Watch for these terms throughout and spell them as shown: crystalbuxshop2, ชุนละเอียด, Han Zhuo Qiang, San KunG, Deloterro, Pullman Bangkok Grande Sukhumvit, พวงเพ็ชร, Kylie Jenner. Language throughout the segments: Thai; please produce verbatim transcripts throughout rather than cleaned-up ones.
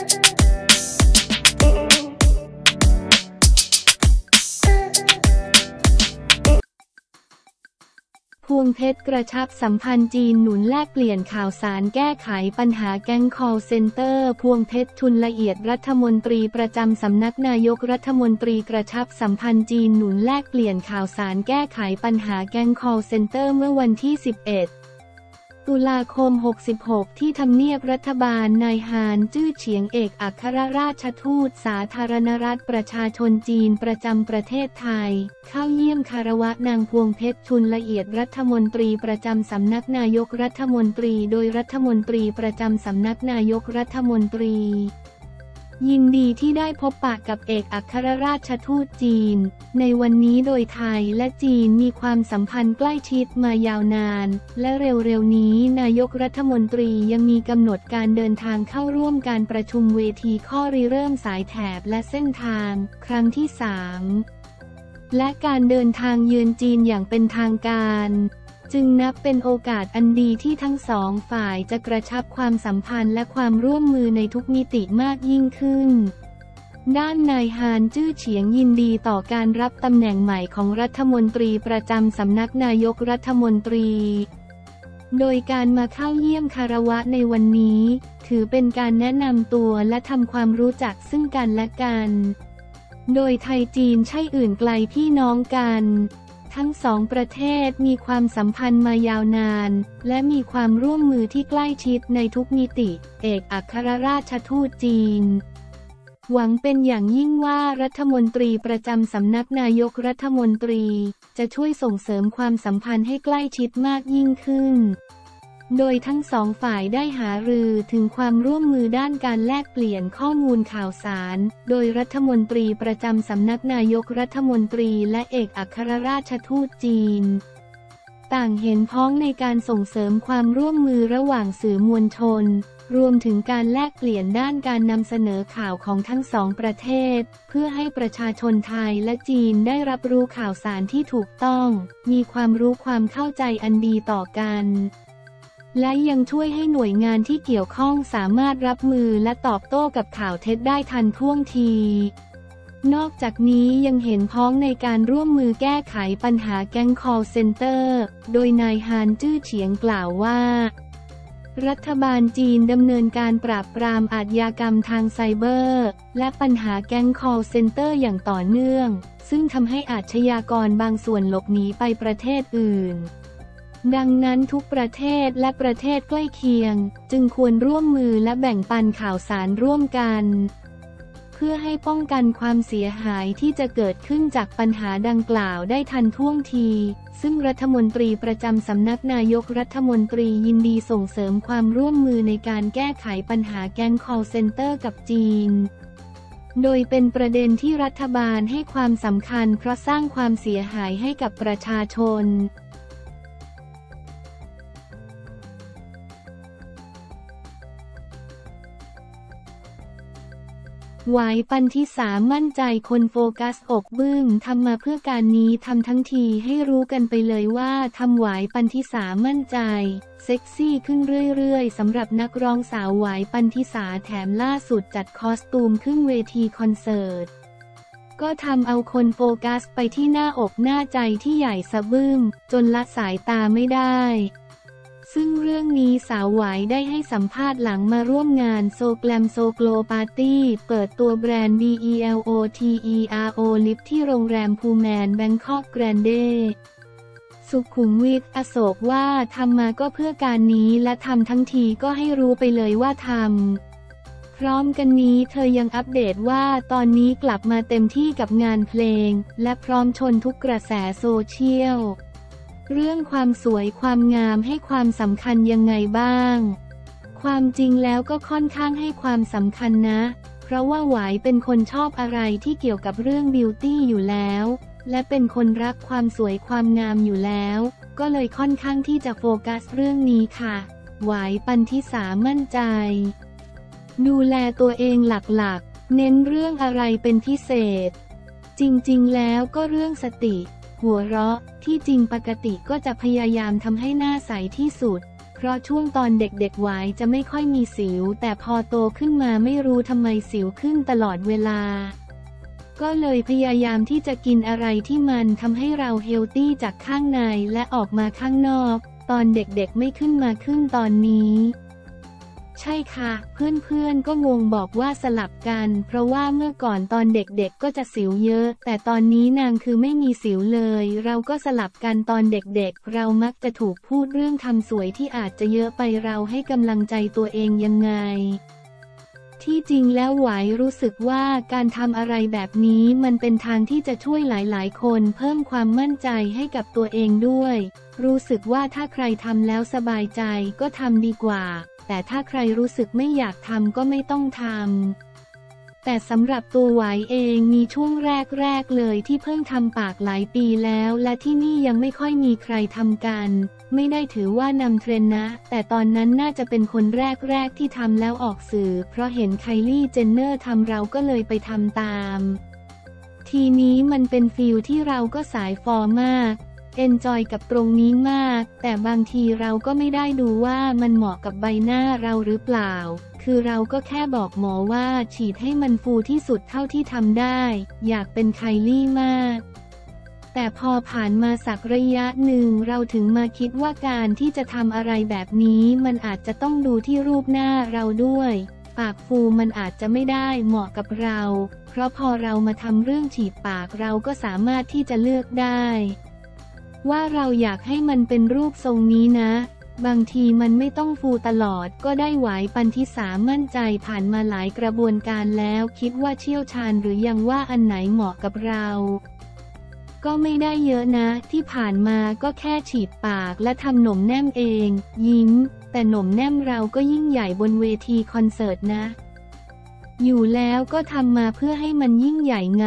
พวงเพชรกระชับสัมพันธ์จีนหนุนแลกเปลี่ยนข่าวสารแก้ไขปัญหาแก๊ง call center พวงเพชรทุนละเอียดรัฐมนตรีประจำสำนักนายกรัฐมนตรีกระชับสัมพันธ์จีนหนุนแลกเปลี่ยนข่าวสารแก้ไขปัญหาแก๊ง call center เมื่อวันที่สิบเอ็ดตุลาคมหกสิบหกที่ทำเนียบรัฐบาลนายฮานจื้อเฉียงเอกอัครราชทูตสาธารณรัฐประชาชนจีนประจำประเทศไทยเข้าเยี่ยมคารวะนางพวงเพชรทุนละเอียดรัฐมนตรีประจำสำนักนายกรัฐมนตรีโดยรัฐมนตรีประจำสำนักนายกรัฐมนตรียินดีที่ได้พบปะกับเอกอัครราชทูตจีนในวันนี้โดยไทยและจีนมีความสัมพันธ์ใกล้ชิดมายาวนานและเร็วๆนี้นายกรัฐมนตรียังมีกำหนดการเดินทางเข้าร่วมการประชุมเวทีข้อริเริ่มสายแถบและเส้นทางครั้งที่สามและการเดินทางเยือนจีนอย่างเป็นทางการจึงนับเป็นโอกาสอันดีที่ทั้งสองฝ่ายจะกระชับความสัมพันธ์และความร่วมมือในทุกมิติมากยิ่งขึ้นด้านนายฮานจื้อเฉียงยินดีต่อการรับตำแหน่งใหม่ของรัฐมนตรีประจำสำนักนายกรัฐมนตรีโดยการมาเข้าเยี่ยมคารวะในวันนี้ถือเป็นการแนะนำตัวและทำความรู้จักซึ่งกันและกันโดยไทยจีนใช่อื่นไกลพี่น้องกันทั้งสองประเทศมีความสัมพันธ์มายาวนานและมีความร่วมมือที่ใกล้ชิดในทุกมิติเอกอัครราชทูตจีนหวังเป็นอย่างยิ่งว่ารัฐมนตรีประจำสำนักนายกรัฐมนตรีจะช่วยส่งเสริมความสัมพันธ์ให้ใกล้ชิดมากยิ่งขึ้นโดยทั้งสองฝ่ายได้หารือถึงความร่วมมือด้านการแลกเปลี่ยนข้อมูลข่าวสารโดยรัฐมนตรีประจำสำนักนายกรัฐมนตรีและเอกอัครราชทูตจีนต่างเห็นพ้องในการส่งเสริมความร่วมมือระหว่างสื่อมวลชนรวมถึงการแลกเปลี่ยนด้านการนำเสนอข่าวของทั้งสองประเทศเพื่อให้ประชาชนไทยและจีนได้รับรู้ข่าวสารที่ถูกต้องมีความรู้ความเข้าใจอันดีต่อกันและยังช่วยให้หน่วยงานที่เกี่ยวข้องสามารถรับมือและตอบโต้กับข่าวเท็จได้ทันท่วงทีนอกจากนี้ยังเห็นพ้องในการร่วมมือแก้ไขปัญหาแก๊ง call center โดยนายฮานจื้อเฉียงกล่าวว่ารัฐบาลจีนดำเนินการปราบปรามอาชญากรรมทางไซเบอร์และปัญหาแก๊ง call center อย่างต่อเนื่องซึ่งทำให้อาชญากรบางส่วนหลบหนีไปประเทศอื่นดังนั้นทุกประเทศและประเทศใกล้เคียงจึงควรร่วมมือและแบ่งปันข่าวสารร่วมกันเพื่อให้ป้องกันความเสียหายที่จะเกิดขึ้นจากปัญหาดังกล่าวได้ทันท่วงทีซึ่งรัฐมนตรีประจำสำนักนายกรัฐมนตรียินดีส่งเสริมความร่วมมือในการแก้ไขปัญหาแก๊ง call center กับจีนโดยเป็นประเด็นที่รัฐบาลให้ความสำคัญเพราะสร้างความเสียหายให้กับประชาชนหวายปันธิสามั่นใจคนโฟกัสอกบึ้งทำมาเพื่อการนี้ทำทั้งทีให้รู้กันไปเลยว่าทำหวายปันธิสามั่นใจเซ็กซี่ขึ้นเรื่อยๆสำหรับนักร้องสาวหวายปันธิสาแถมล่าสุดจัดคอสตูมขึ้นเวทีคอนเสิร์ตก็ทำเอาคนโฟกัสไปที่หน้าอกหน้าใจที่ใหญ่สะบึ้มจนละสายตาไม่ได้ซึ่งเรื่องนี้สาวหวายได้ให้สัมภาษณ์หลังมาร่วมงานโซแกลมโซโกลปาร์ตี้เปิดตัวแบรนด์ Deloterro ลิฟที่โรงแรมพูแมนแบงคอกแกรนเดสุขุมวิทอโศกว่าทำมาก็เพื่อการนี้และทำทั้งทีก็ให้รู้ไปเลยว่าทำพร้อมกันนี้เธอยังอัปเดตว่าตอนนี้กลับมาเต็มที่กับงานเพลงและพร้อมชนทุกกระแสโซเชียลเรื่องความสวยความงามให้ความสำคัญยังไงบ้างความจริงแล้วก็ค่อนข้างให้ความสำคัญนะเพราะว่าหวายเป็นคนชอบอะไรที่เกี่ยวกับเรื่องบิวตี้อยู่แล้วและเป็นคนรักความสวยความงามอยู่แล้วก็เลยค่อนข้างที่จะโฟกัสเรื่องนี้ค่ะหวายปันธิสามั่นใจดูแลตัวเองหลักๆเน้นเรื่องอะไรเป็นพิเศษจริงๆแล้วก็เรื่องสติหัวเราะที่จริงปกติก็จะพยายามทำให้หน้าใสที่สุด เพราะช่วงตอนเด็กๆไว้จะไม่ค่อยมีสิวแต่พอโตขึ้นมาไม่รู้ทำไมสิวขึ้นตลอดเวลาก็เลยพยายามที่จะกินอะไรที่มันทำให้เราเฮลตี้จากข้างในและออกมาข้างนอกตอนเด็กๆไม่ขึ้นมาขึ้นตอนนี้ใช่ค่ะเพื่อนๆก็งงบอกว่าสลับกันเพราะว่าเมื่อก่อนตอนเด็กๆก็จะสิวเยอะแต่ตอนนี้นางคือไม่มีสิวเลยเราก็สลับกันตอนเด็กๆเรามักจะถูกพูดเรื่องทำสวยที่อาจจะเยอะไปเราให้กำลังใจตัวเองยังไงที่จริงแล้วหวายรู้สึกว่าการทำอะไรแบบนี้มันเป็นทางที่จะช่วยหลายๆคนเพิ่มความมั่นใจให้กับตัวเองด้วยรู้สึกว่าถ้าใครทำแล้วสบายใจก็ทำดีกว่าแต่ถ้าใครรู้สึกไม่อยากทำก็ไม่ต้องทำแต่สำหรับตัวหวายเองมีช่วงแรกๆเลยที่เพิ่งทำปากหลายปีแล้วและที่นี่ยังไม่ค่อยมีใครทำกันไม่ได้ถือว่านำเทรนนะแต่ตอนนั้นน่าจะเป็นคนแรกๆที่ทำแล้วออกสื่อเพราะเห็นไคลี่เจนเนอร์ทำเราก็เลยไปทำตามทีนี้มันเป็นฟีลที่เราก็สายฟอร์มากเอนจอยกับตรงนี้มากแต่บางทีเราก็ไม่ได้ดูว่ามันเหมาะกับใบหน้าเราหรือเปล่าคือเราก็แค่บอกหมอว่าฉีดให้มันฟูที่สุดเท่าที่ทำได้อยากเป็นไคลี่มากแต่พอผ่านมาสักระยะหนึ่งเราถึงมาคิดว่าการที่จะทำอะไรแบบนี้มันอาจจะต้องดูที่รูปหน้าเราด้วยปากฟูมันอาจจะไม่ได้เหมาะกับเราเพราะพอเรามาทำเรื่องฉีดปากเราก็สามารถที่จะเลือกได้ว่าเราอยากให้มันเป็นรูปทรงนี้นะบางทีมันไม่ต้องฟูตลอดก็ได้หวายปันทิสามั่นใจผ่านมาหลายกระบวนการแล้วคิดว่าเชี่ยวชาญหรือยังว่าอันไหนเหมาะกับเราก็ไม่ได้เยอะนะที่ผ่านมาก็แค่ฉีดปากและทำหนมแนมเองยิ้มแต่หนมแนมเราก็ยิ่งใหญ่บนเวทีคอนเสิร์ตนะอยู่แล้วก็ทำมาเพื่อให้มันยิ่งใหญ่ไง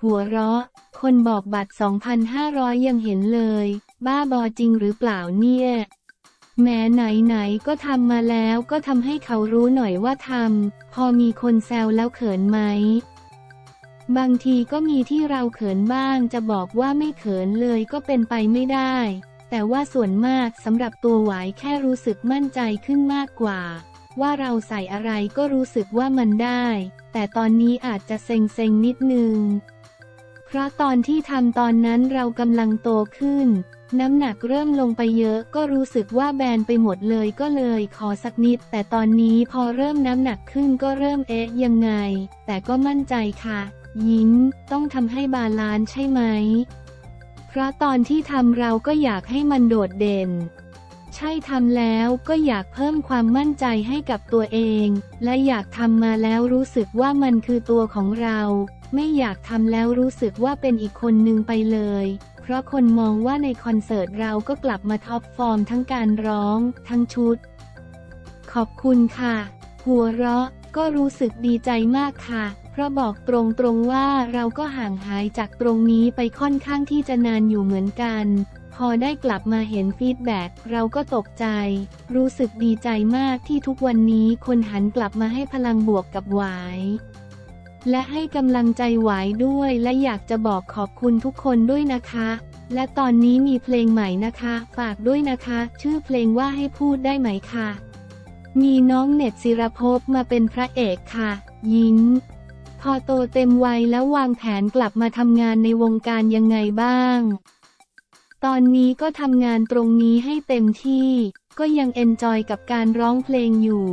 หัวเราะคนบอกบัตร สองพันห้าร้อย ยังเห็นเลยบ้าบอจริงหรือเปล่าเนี่ยแม้ไหนๆก็ทำมาแล้วก็ทำให้เขารู้หน่อยว่าทำพอมีคนแซวแล้วเขินไหมบางทีก็มีที่เราเขินบ้างจะบอกว่าไม่เขินเลยก็เป็นไปไม่ได้แต่ว่าส่วนมากสำหรับตัวหวายแค่รู้สึกมั่นใจขึ้นมากกว่าว่าเราใส่อะไรก็รู้สึกว่ามันได้แต่ตอนนี้อาจจะเซ็งๆนิดนึงเพราะตอนที่ทำตอนนั้นเรากำลังโตขึ้นน้ำหนักเริ่มลงไปเยอะก็รู้สึกว่าแบนไปหมดเลยก็เลยขอสักนิดแต่ตอนนี้พอเริ่มน้ำหนักขึ้นก็เริ่มเอ๊ะยังไงแต่ก็มั่นใจค่ะยิ้มต้องทำให้บาลานซ์ใช่ไหมเพราะตอนที่ทำเราก็อยากให้มันโดดเด่นใช่ทำแล้วก็อยากเพิ่มความมั่นใจให้กับตัวเองและอยากทำมาแล้วรู้สึกว่ามันคือตัวของเราไม่อยากทำแล้วรู้สึกว่าเป็นอีกคนนึงไปเลยเพราะคนมองว่าในคอนเสิร์ตเราก็กลับมาท็อปฟอร์มทั้งการร้องทั้งชุดขอบคุณค่ะหัวเราะก็รู้สึกดีใจมากค่ะเพราะบอกตรงๆว่าเราก็ห่างหายจากตรงนี้ไปค่อนข้างที่จะนานอยู่เหมือนกันพอได้กลับมาเห็นฟีดแบ็กเราก็ตกใจรู้สึกดีใจมากที่ทุกวันนี้คนหันกลับมาให้พลังบวกกับหวายและให้กำลังใจหวายด้วยและอยากจะบอกขอบคุณทุกคนด้วยนะคะและตอนนี้มีเพลงใหม่นะคะฝากด้วยนะคะชื่อเพลงว่าให้พูดได้ไหมค่ะมีน้องเน็ตศิรภพมาเป็นพระเอกค่ะยิ้มพอโตเต็มวัยแล้ววางแผนกลับมาทำงานในวงการยังไงบ้างตอนนี้ก็ทำงานตรงนี้ให้เต็มที่ก็ยังเอนจอยกับการร้องเพลงอยู่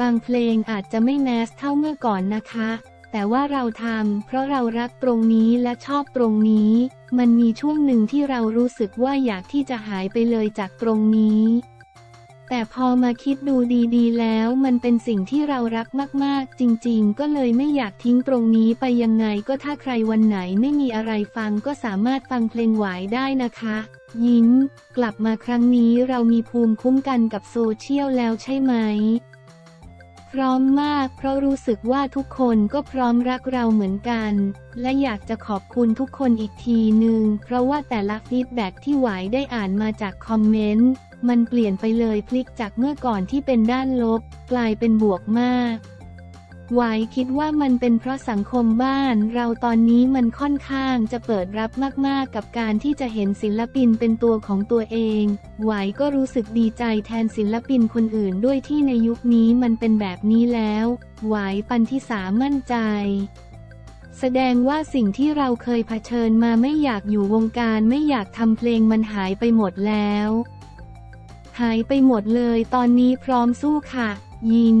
บางเพลงอาจจะไม่แมสเท่าเมื่อก่อนนะคะแต่ว่าเราทำเพราะเรารักตรงนี้และชอบตรงนี้มันมีช่วงหนึ่งที่เรารู้สึกว่าอยากที่จะหายไปเลยจากตรงนี้แต่พอมาคิดดูดีๆแล้วมันเป็นสิ่งที่เรารักมากๆจริงๆก็เลยไม่อยากทิ้งตรงนี้ไปยังไงก็ถ้าใครวันไหนไม่มีอะไรฟังก็สามารถฟังเพลงหวายได้นะคะยิ้มกลับมาครั้งนี้เรามีภูมิคุ้มกันกับโซเชียลแล้วใช่ไหมพร้อมมากเพราะรู้สึกว่าทุกคนก็พร้อมรักเราเหมือนกันและอยากจะขอบคุณทุกคนอีกทีหนึ่งเพราะว่าแต่ละฟีดแบ็กที่หวายได้อ่านมาจากคอมเมนต์มันเปลี่ยนไปเลยพลิกจากเมื่อก่อนที่เป็นด้านลบกลายเป็นบวกมาก ไว้คิดว่ามันเป็นเพราะสังคมบ้านเราตอนนี้มันค่อนข้างจะเปิดรับมากๆกับการที่จะเห็นศิลปินเป็นตัวของตัวเองไว้ก็รู้สึกดีใจแทนศิลปินคนอื่นด้วยที่ในยุคนี้มันเป็นแบบนี้แล้วไว้ปันธิสามั่นใจแสดงว่าสิ่งที่เราเคยเผชิญมาไม่อยากอยู่วงการไม่อยากทำเพลงมันหายไปหมดแล้วหายไปหมดเลยตอนนี้พร้อมสู้ค่ะยิ้ม